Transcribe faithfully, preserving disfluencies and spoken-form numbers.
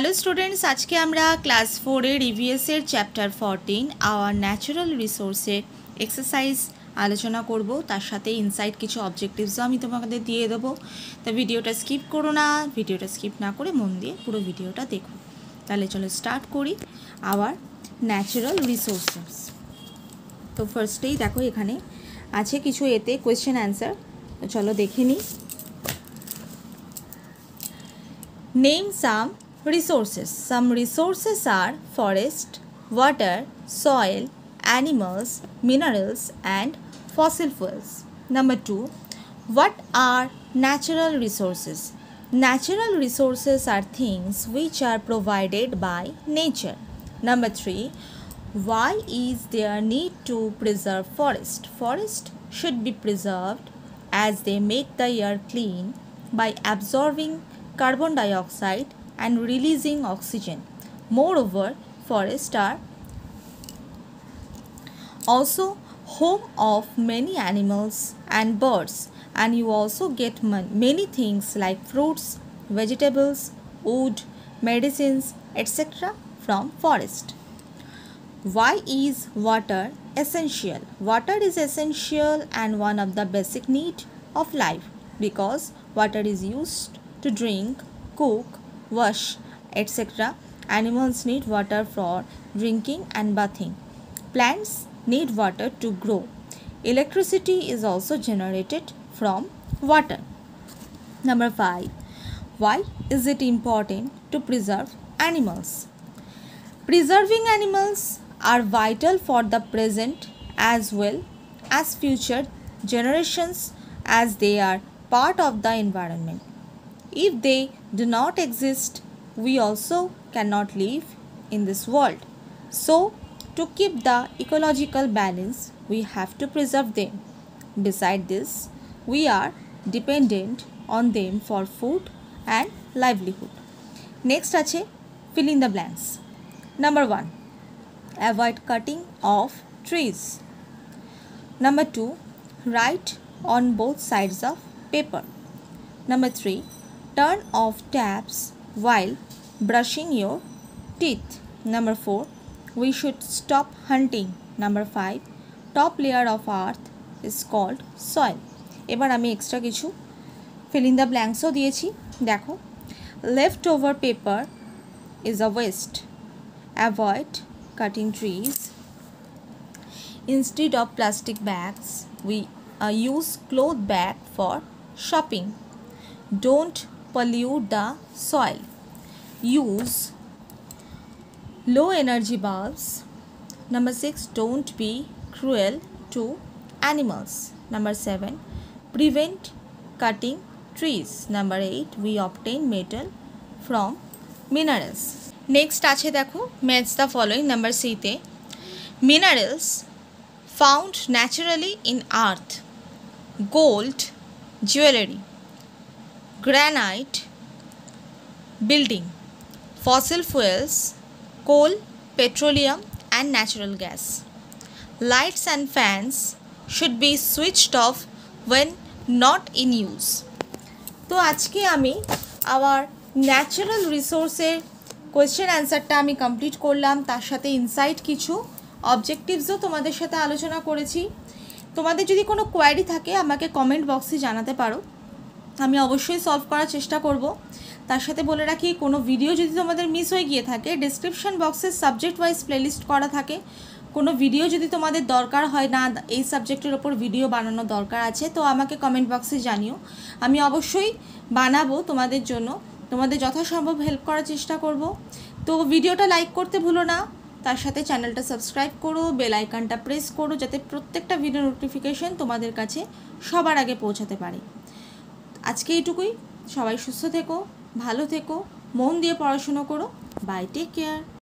Hello students, आज के हमरा क्लास फोर एर E V S एर chapter fourteen our natural resources exercise आलोचना करब। तार साथे इनसाइट किछु अबजेक्टिव्स आमि तोमादेर दिये देबो। तो भिडियोटा स्किप करो ना, भिडियोटा स्किप ना करे मन दिये पुरो भिडियोटा देखो। ताहले चलो स्टार्ट करी आवर नैचुरल रिसोर्सेस। तो फार्स्टेई देखो एखाने आछे किछु एते क्वेश्चन आंसर, तो चलो देखे नि। नेम साम resources. Some resources are forest, water, soil, animals, minerals and fossil fuels. Number two, what are natural resources? Natural resources are things which are provided by nature. Number three, why is there need to preserve forest? Forest should be preserved as they make the air clean by absorbing carbon dioxide and releasing oxygen. Moreover, forests are also home of many animals and birds, and you also get many things like fruits, vegetables, wood, medicines, et cetera from forest. Why is water essential? Water is essential and one of the basic needs of life because water is used to drink, cook, wash, et cetera. Animals need water for drinking and bathing. Plants need water to grow. Electricity is also generated from water. Number five, why is it important to preserve animals? Preserving animals are vital for the present as well as future generations, as they are part of the environment. If they do not exist, we also cannot live in this world. So, to keep the ecological balance, we have to preserve them. Besides this, we are dependent on them for food and livelihood. Next, ache fill in the blanks. Number one, avoid cutting off trees. Number two, write on both sides of paper. Number three, turn off taps while brushing your teeth. Number four, we should stop hunting. Number five, top layer of earth is called soil. एबार आमी extra किछु fill in the blanks ओ दिएछि। देखो, leftover paper is a waste. Avoid cutting trees. Instead of plastic bags, we uh, use cloth bag for shopping. Don't pollute the soil. Use low energy bulbs. Number six, don't be cruel to animals. Number seven, prevent cutting trees. Number eight, we obtain metal from minerals. Next ache dekho, match the following. Number C te minerals found naturally in earth: gold, jewelry, granite, building, fossil fuels, coal, petroleum and natural gas. Lights and fans should be switched off when not in use. तो आज के आमी आवार natural resources question answer टा आमी complete कोल्लाम। तार साथे insight किछु objectives हो तुम्हारे साथे आलोचना कोरेছি। तुम्हारे যদি কোনো query থাকে আমাকে comment box এ জানাতে পারো, আমি অবশ্যই সলভ করার চেষ্টা করব। তার সাথে বলে রাখি, কোনো ভিডিও যদি তোমাদের মিস হয়ে গিয়ে থাকে, ডেসক্রিপশন বক্সে সাবজেক্ট ওয়াইজ প্লেলিস্ট করা থাকে। কোনো ভিডিও যদি তোমাদের দরকার হয় না, এই সাবজেক্টের উপর ভিডিও বানানো দরকার আছে, তো আমাকে কমেন্ট বক্সে জানিও, আমি অবশ্যই বানাবো তোমাদের জন্য, তোমাদের যথাসম্ভব হেল্প করার চেষ্টা করব। তো ভিডিওটা লাইক করতে ভুলো না, তার সাথে চ্যানেলটা সাবস্ক্রাইব করো, বেল আইকনটা প্রেস করো, যাতে প্রত্যেকটা ভিডিও নোটিফিকেশন তোমাদের কাছে সবার আগে পৌঁছাতে পারে। আজকে এইটুকুই, সবাই সুস্থ থেকো, ভালো থেকো, মন দিয়ে পড়াশোনা করো। Bye, take care.